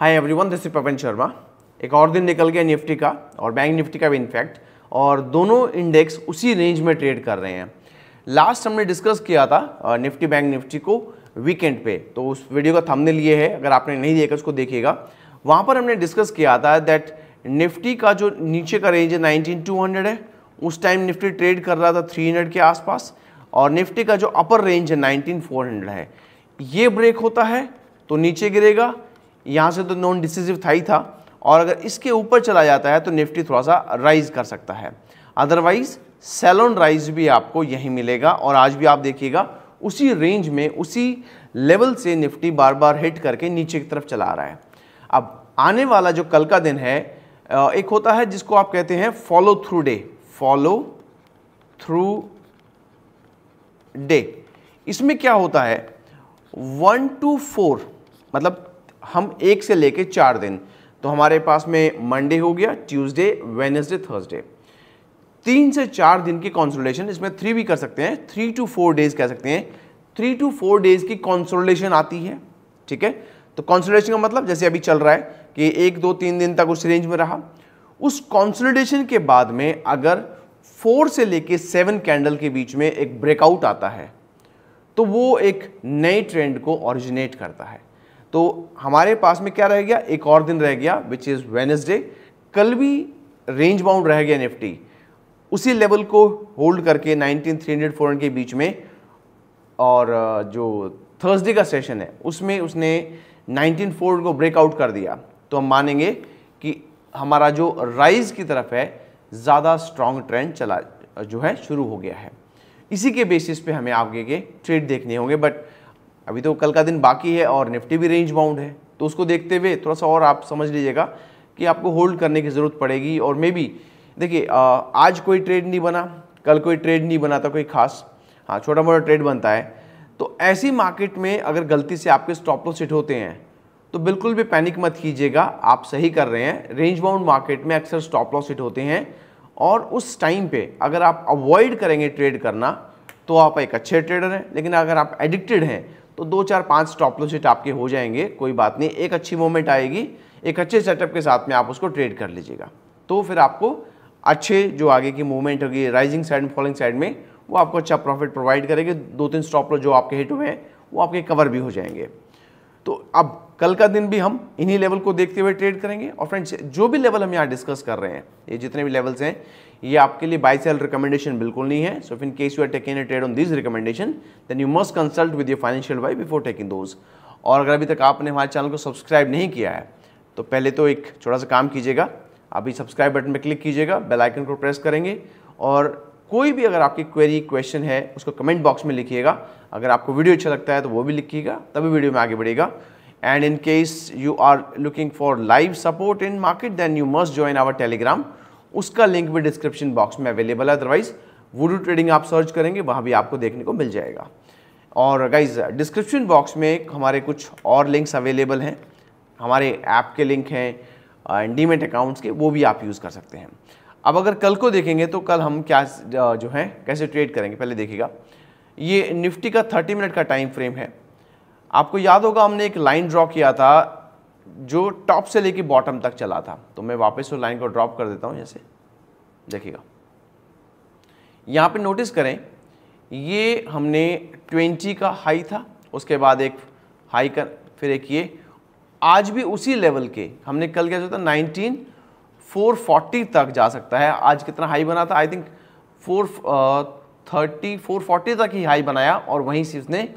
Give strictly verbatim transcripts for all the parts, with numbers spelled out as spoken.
Hi everyone, this is Pawan Sharma. एक और दिन निकल गया निफ्टी का और बैंक निफ्टी का भी इनफैक्ट, और दोनों इंडेक्स उसी रेंज में ट्रेड कर रहे हैं। लास्ट हमने डिस्कस किया था निफ्टी बैंक निफ्टी को वीकेंड पे, तो उस वीडियो का थंबनेल ये है, अगर आपने नहीं देखा उसको देखिएगा। वहाँ पर हमने डिस्कस किया था दैट निफ्टी का जो नीचे का रेंज है नाइनटीन टू हंड्रेड है, उस टाइम निफ्टी ट्रेड कर रहा था थ्री हंड्रेड के आसपास, और निफ्टी का जो अपर रेंज है नाइनटीन फोर हंड्रेड है। ये ब्रेक होता है तो नीचे गिरेगा, यहाँ से तो नॉन डिसिसिव था ही था, और अगर इसके ऊपर चला जाता है तो निफ्टी थोड़ा सा राइज कर सकता है, अदरवाइज सैलोन राइज भी आपको यही मिलेगा। और आज भी आप देखिएगा उसी रेंज में उसी लेवल से निफ्टी बार बार हिट करके नीचे की तरफ चला रहा है। अब आने वाला जो कल का दिन है, एक होता है जिसको आप कहते हैं follow through day, follow through day. इसमें क्या होता है, वन टू फोर मतलब हम एक से लेके चार दिन, तो हमारे पास में मंडे हो गया, ट्यूसडे, वेडनेसडे, थर्सडे, तीन से चार दिन की कंसोलिडेशन, इसमें थ्री भी कर सकते हैं, थ्री टू फोर डेज कह सकते हैं, थ्री टू फोर डेज की कंसोलिडेशन आती है। ठीक है, तो कंसोलिडेशन का मतलब जैसे अभी चल रहा है कि एक दो तीन दिन तक उस रेंज में रहा, उस कंसोलिडेशन के बाद में अगर फोर से लेके सेवन कैंडल के बीच में एक ब्रेकआउट आता है तो वो एक नए ट्रेंड को ऑरिजिनेट करता है। तो हमारे पास में क्या रह गया, एक और दिन रह गया विच इज़ वेडनेसडे। कल भी रेंज बाउंड रह गया निफ्टी, उसी लेवल को होल्ड करके nineteen three hundred four hundred के बीच में, और जो थर्सडे का सेशन है उसमें उसने नाइनटीन फोर हंड्रेड को ब्रेकआउट कर दिया, तो हम मानेंगे कि हमारा जो राइज की तरफ है ज़्यादा स्ट्रॉन्ग ट्रेंड चला जो है शुरू हो गया है। इसी के बेसिस पे हमें आगे के ट्रेड देखने होंगे, बट अभी तो कल का दिन बाकी है और निफ्टी भी रेंज बाउंड है, तो उसको देखते हुए थोड़ा सा और आप समझ लीजिएगा कि आपको होल्ड करने की ज़रूरत पड़ेगी। और मे बी देखिए आज कोई ट्रेड नहीं बना, कल कोई ट्रेड नहीं बना था कोई खास, हाँ छोटा मोटा ट्रेड बनता है, तो ऐसी मार्केट में अगर गलती से आपके स्टॉप लॉस हिट होते हैं तो बिल्कुल भी पैनिक मत कीजिएगा, आप सही कर रहे हैं। रेंज बाउंड मार्केट में अक्सर स्टॉप लॉस हिट होते हैं, और उस टाइम पर अगर आप अवॉइड करेंगे ट्रेड करना तो आप एक अच्छे ट्रेडर हैं, लेकिन अगर आप एडिक्टेड हैं तो दो चार पाँच स्टॉप लॉस हिट आपके हो जाएंगे, कोई बात नहीं, एक अच्छी मोमेंट आएगी, एक अच्छे सेटअप के साथ में आप उसको ट्रेड कर लीजिएगा, तो फिर आपको अच्छे जो आगे की मूवमेंट होगी राइजिंग साइड में, फॉलिंग साइड में, वो आपको अच्छा प्रॉफिट प्रोवाइड करेगी। दो तीन स्टॉप लॉस जो आपके हिट हुए हैं वो आपके कवर भी हो जाएंगे। तो अब कल का दिन भी हम इन्हीं लेवल को देखते हुए ट्रेड करेंगे। और फ्रेंड्स, जो भी लेवल हम यहाँ डिस्कस कर रहे हैं, ये जितने भी लेवल्स हैं, ये आपके लिए बाय सेल रिकमेंडेशन बिल्कुल नहीं है। So in case you are taking a trade on this recommendation then you must consult with your financial advisor before taking those. और अगर अभी तक आपने हमारे चैनल को सब्सक्राइब नहीं किया है तो पहले तो एक छोटा सा काम कीजिएगा, अभी सब्सक्राइब बटन पर क्लिक कीजिएगा, बेल आइकन को प्रेस करेंगे, और कोई भी अगर आपकी क्वेरी क्वेश्चन है उसको कमेंट बॉक्स में लिखिएगा। अगर आपको वीडियो अच्छा लगता है तो वो भी लिखिएगा, तभी वीडियो में आगे बढ़ेगा। And in case you are looking for live support in market, then you must join our Telegram. उसका लिंक भी डिस्क्रिप्शन बॉक्स में अवेलेबल है, अदरवाइज वुडू ट्रेडिंग आप सर्च करेंगे, वहाँ भी आपको देखने को मिल जाएगा। और गाइज, डिस्क्रिप्शन बॉक्स में हमारे कुछ और लिंक्स अवेलेबल हैं, हमारे ऐप के लिंक हैं, डीमेट अकाउंट्स के, वो भी आप यूज़ कर सकते हैं। अब अगर कल को देखेंगे तो कल हम क्या जो है कैसे ट्रेड करेंगे पहले देखिएगा। ये निफ्टी का थर्टी मिनट का टाइम फ्रेम है, आपको याद होगा हमने एक लाइन ड्रॉ किया था जो टॉप से लेके बॉटम तक चला था, तो मैं वापस उस लाइन को ड्रॉप कर देता हूं। जैसे देखिएगा यहाँ पे नोटिस करें, ये हमने ट्वेंटी का हाई था, उसके बाद एक हाई कर फिर एक ये, आज भी उसी लेवल के हमने कल क्या था नाइनटीन फोर फोर्टी तक जा सकता है। आज कितना हाई बना था, I think four thirty four forty तक ही हाई बनाया और वहीं से उसने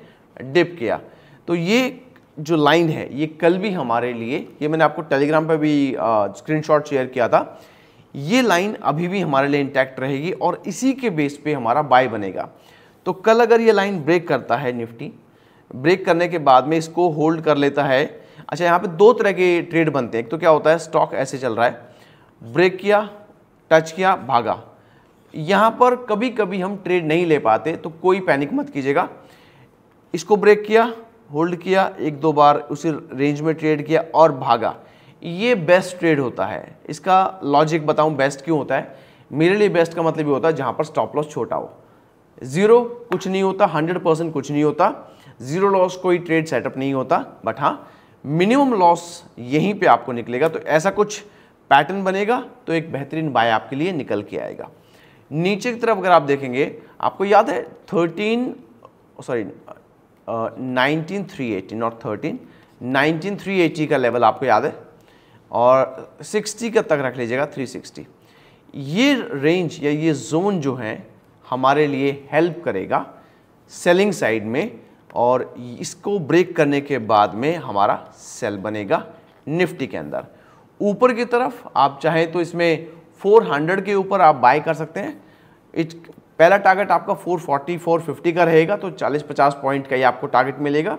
डिप किया। तो ये जो लाइन है ये कल भी हमारे लिए, ये मैंने आपको टेलीग्राम पर भी स्क्रीनशॉट शेयर किया था, ये लाइन अभी भी हमारे लिए इंटैक्ट रहेगी और इसी के बेस पे हमारा बाय बनेगा। तो कल अगर ये लाइन ब्रेक करता है निफ्टी, ब्रेक करने के बाद में इसको होल्ड कर लेता है। अच्छा, यहाँ पे दो तरह के ट्रेड बनते हैं, एक तो क्या होता है स्टॉक ऐसे चल रहा है, ब्रेक किया, टच किया, भागा। यहाँ पर कभी कभी हम ट्रेड नहीं ले पाते, तो कोई पैनिक मत कीजिएगा। इसको ब्रेक किया, होल्ड किया, एक दो बार उसी रेंज में ट्रेड किया और भागा, ये बेस्ट ट्रेड होता है। इसका लॉजिक बताऊं बेस्ट क्यों होता है, मेरे लिए बेस्ट का मतलब ये होता है जहां पर स्टॉप लॉस छोटा हो, जीरो कुछ नहीं होता, हंड्रेड परसेंट कुछ नहीं होता, जीरो लॉस कोई ट्रेड सेटअप नहीं होता, बट हाँ मिनिमम लॉस यहीं पे आपको निकलेगा। तो ऐसा कुछ पैटर्न बनेगा तो एक बेहतरीन बाय आपके लिए निकल के आएगा। नीचे की तरफ अगर आप देखेंगे, आपको याद है thirteen sorry nineteen three eighty not thirteen nineteen three eighty का लेवल आपको याद है, और सिक्सटी का तक रख लीजिएगा, थ्री सिक्सटी। ये रेंज या ये जोन जो है हमारे लिए हेल्प करेगा सेलिंग साइड में, और इसको ब्रेक करने के बाद में हमारा सेल बनेगा निफ्टी के अंदर। ऊपर की तरफ आप चाहें तो इसमें फोर हंड्रेड के ऊपर आप बाय कर सकते हैं। इट पहला टारगेट आपका फोर फोर्टी, फोर फिफ्टी का रहेगा, तो चालीस पचास पॉइंट का ही आपको टारगेट मिलेगा।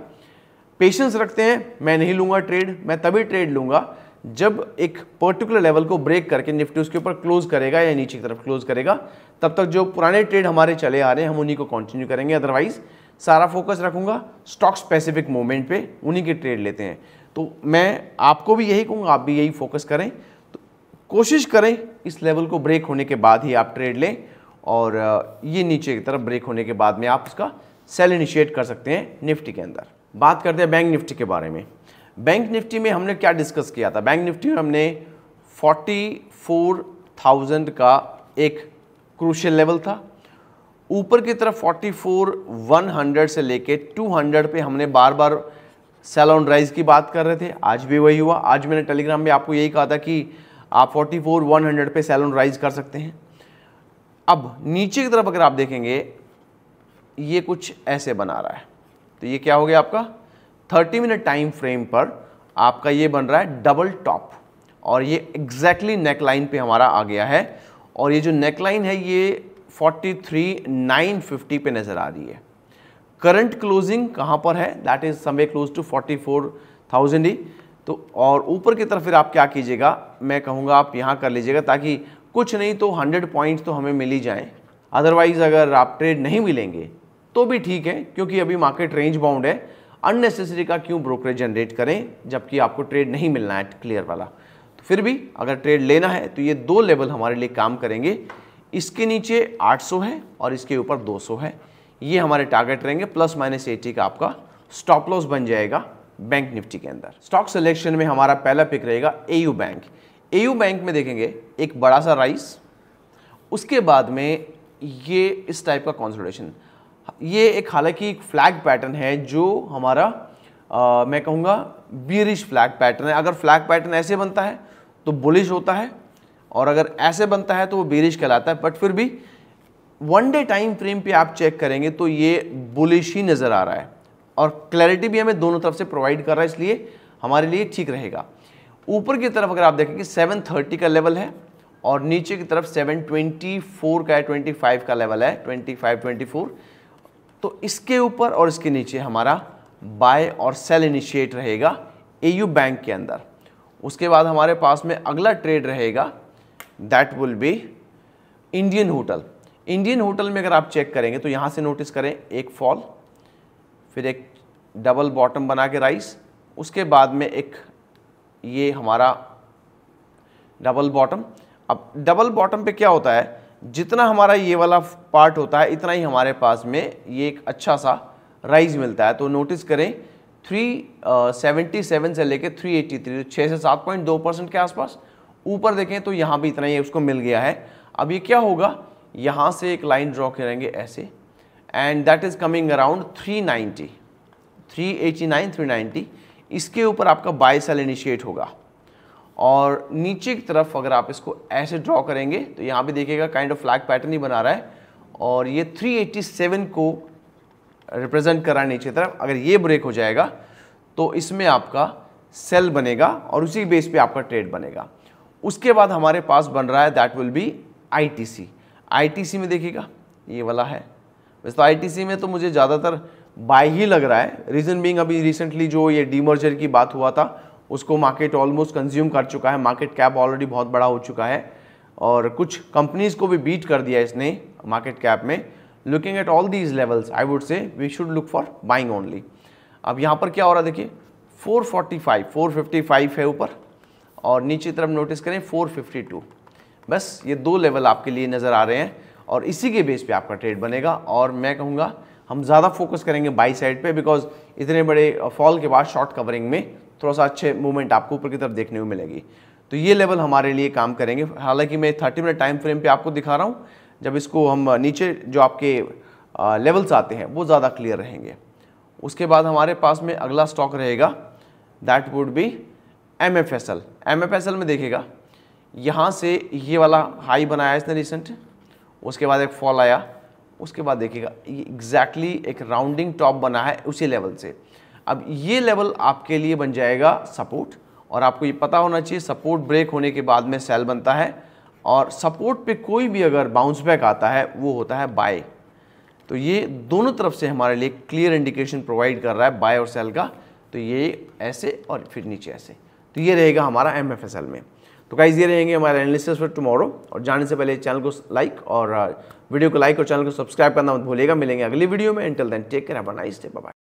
पेशेंस रखते हैं, मैं नहीं लूँगा ट्रेड, मैं तभी ट्रेड लूँगा जब एक पर्टिकुलर लेवल को ब्रेक करके निफ्टी उसके ऊपर क्लोज करेगा या नीचे की तरफ क्लोज करेगा। तब तक जो पुराने ट्रेड हमारे चले आ रहे हैं हम उन्हीं को कंटिन्यू करेंगे, अदरवाइज सारा फोकस रखूँगा स्टॉक स्पेसिफिक मूवमेंट पे, उन्हीं के ट्रेड लेते हैं। तो मैं आपको भी यही कहूँगा, आप भी यही फोकस करें। तो कोशिश करें इस लेवल को ब्रेक होने के बाद ही आप ट्रेड लें, और ये नीचे की तरफ ब्रेक होने के बाद में आप उसका सेल इनिशिएट कर सकते हैं निफ्टी के अंदर। बात करते हैं बैंक निफ्टी के बारे में। बैंक निफ्टी में हमने क्या डिस्कस किया था? बैंक निफ्टी में हमने चौवालीस हज़ार का एक क्रूशियल लेवल था। ऊपर की तरफ चौवालीस हज़ार एक सौ से लेके दो सौ पे हमने बार बार सेल ऑन राइज की बात कर रहे थे। आज भी वही हुआ। आज मैंने टेलीग्राम में आपको यही कहा था कि आप चौवालीस हज़ार एक सौ पे सेल ऑन राइज कर सकते हैं। अब नीचे की तरफ अगर आप देखेंगे, ये कुछ ऐसे बना रहा है, तो ये क्या हो गया आपका थर्टी मिनट टाइम फ्रेम पर आपका ये बन रहा है डबल टॉप, और ये एग्जैक्टली नेकलाइन पे हमारा आ गया है। और ये जो नेकलाइन है ये फोर्टी थ्री नाइन फिफ्टी पे नज़र आ रही है। करंट क्लोजिंग कहाँ पर है? That is somewhere close to चौवालीस हज़ार ही। तो और ऊपर की तरफ फिर आप क्या कीजिएगा, मैं कहूँगा आप यहाँ कर लीजिएगा, ताकि कुछ नहीं तो हंड्रेड पॉइंट्स तो हमें मिल ही जाएँ। अदरवाइज़ अगर आप ट्रेड नहीं मिलेंगे तो भी ठीक है, क्योंकि अभी मार्केट रेंज बाउंड है। अननेसेसरी का क्यों ब्रोकरेज जनरेट करें जबकि आपको ट्रेड नहीं मिलना है क्लियर वाला। तो फिर भी अगर ट्रेड लेना है तो ये दो लेवल हमारे लिए काम करेंगे। इसके नीचे आठ सौ है और इसके ऊपर दो सौ है, ये हमारे टारगेट रहेंगे। प्लस माइनस अस्सी का आपका स्टॉप लॉस बन जाएगा बैंक निफ्टी के अंदर। स्टॉक सिलेक्शन में हमारा पहला पिक रहेगा एयू बैंक। एयू बैंक में देखेंगे एक बड़ा सा राइस, उसके बाद में ये इस टाइप का कंसोलिडेशन। ये एक हालांकि एक फ्लैग पैटर्न है जो हमारा आ, मैं कहूँगा बीरिश फ्लैग पैटर्न है। अगर फ्लैग पैटर्न ऐसे बनता है तो बुलिश होता है, और अगर ऐसे बनता है तो वो बीरिश कहलाता है। बट फिर भी वन डे टाइम फ्रेम पे आप चेक करेंगे तो ये बुलिश ही नज़र आ रहा है, और क्लैरिटी भी हमें दोनों तरफ से प्रोवाइड कर रहा है, इसलिए हमारे लिए ठीक रहेगा। ऊपर की तरफ अगर आप देखेंगे सेवन थर्टी का लेवल है, और नीचे की तरफ सेवन ट्वेंटी फोर का है, ट्वेंटी फाइव का लेवल है, ट्वेंटी फाइव ट्वेंटी फोर। तो इसके ऊपर और इसके नीचे हमारा बाय और सेल इनिशिएट रहेगा एयू बैंक के अंदर। उसके बाद हमारे पास में अगला ट्रेड रहेगा, that will be Indian Hotel. Indian Hotel में अगर आप चेक करेंगे तो यहाँ से नोटिस करें एक फॉल, फिर एक डबल बॉटम बना के राइस, उसके बाद में एक ये हमारा डबल बॉटम। अब डबल बॉटम पे क्या होता है, जितना हमारा ये वाला पार्ट होता है इतना ही हमारे पास में ये एक अच्छा सा राइज मिलता है। तो नोटिस करें थ्री सेवेंटी सेवन से लेके थ्री एटी थ्री, छः से सात पॉइंट दो परसेंट के आसपास। ऊपर देखें तो यहाँ भी इतना ही उसको मिल गया है। अब ये क्या होगा, यहाँ से एक लाइन ड्रॉ करेंगे ऐसे, and that is coming around three ninety three eighty nine three ninety. इसके ऊपर आपका बाय सेल इनिशिएट होगा। और नीचे की तरफ अगर आप इसको ऐसे ड्रॉ करेंगे तो यहाँ भी देखिएगा काइंड ऑफ फ्लैग पैटर्न ही बना रहा है, और ये थ्री एटी सेवन को रिप्रेजेंट कर रहा है नीचे की तरफ। अगर ये ब्रेक हो जाएगा तो इसमें आपका सेल बनेगा और उसी बेस पे आपका ट्रेड बनेगा। उसके बाद हमारे पास बन रहा है that will be I T C. I T C में देखिएगा ये वाला है। वैसे तो आई टी सी में तो मुझे ज़्यादातर बाय ही लग रहा है, रीज़न बीइंग अभी रिसेंटली जो ये डीमर्जर की बात हुआ था उसको मार्केट ऑलमोस्ट कंज्यूम कर चुका है। मार्केट कैप ऑलरेडी बहुत बड़ा हो चुका है, और कुछ कंपनीज़ को भी बीट कर दिया इसने मार्केट कैप में। Looking at all these levels I would say we should look for buying only. अब यहाँ पर क्या हो रहा है देखिए, four forty five, four fifty five है ऊपर, और नीचे तरफ नोटिस करें फोर फिफ्टी टू। बस ये दो लेवल आपके लिए नज़र आ रहे हैं, और इसी के बेस पे आपका ट्रेड बनेगा। और मैं कहूँगा हम ज़्यादा फोकस करेंगे बाई साइड पे, बिकॉज इतने बड़े फॉल के बाद शॉर्ट कवरिंग में थोड़ा सा अच्छे मूवमेंट आपको ऊपर की तरफ देखने को मिलेगी। तो ये लेवल हमारे लिए काम करेंगे। हालांकि मैं थर्टी मिनट टाइम फ्रेम पे आपको दिखा रहा हूँ, जब इसको हम नीचे जो आपके लेवल्स आते हैं वो ज़्यादा क्लियर रहेंगे। उसके बाद हमारे पास में अगला स्टॉक रहेगा, that would be M F S L. M F S L में देखिएगा यहाँ से ये वाला हाई बनाया इसने रिसेंट, उसके बाद एक फॉल आया, उसके बाद देखिएगा ये एग्जैक्टली एक राउंडिंग टॉप बना है उसी लेवल से। अब ये लेवल आपके लिए बन जाएगा सपोर्ट, और आपको ये पता होना चाहिए सपोर्ट ब्रेक होने के बाद में सेल बनता है, और सपोर्ट पे कोई भी अगर बाउंस बैक आता है वो होता है बाय। तो ये दोनों तरफ से हमारे लिए क्लियर इंडिकेशन प्रोवाइड कर रहा है बाय और सेल का। तो ये ऐसे और फिर नीचे ऐसे, तो ये रहेगा हमारा एम एफ एस एल में। तो गाइस ये रहेंगे हमारे एनालिसिस फॉर टुमारो, और जाने से पहले चैनल को लाइक और वीडियो को लाइक और चैनल को सब्सक्राइब करना मत भूलिएगा। मिलेंगे अगली वीडियो में, until then take care, have a nice day, bye bye.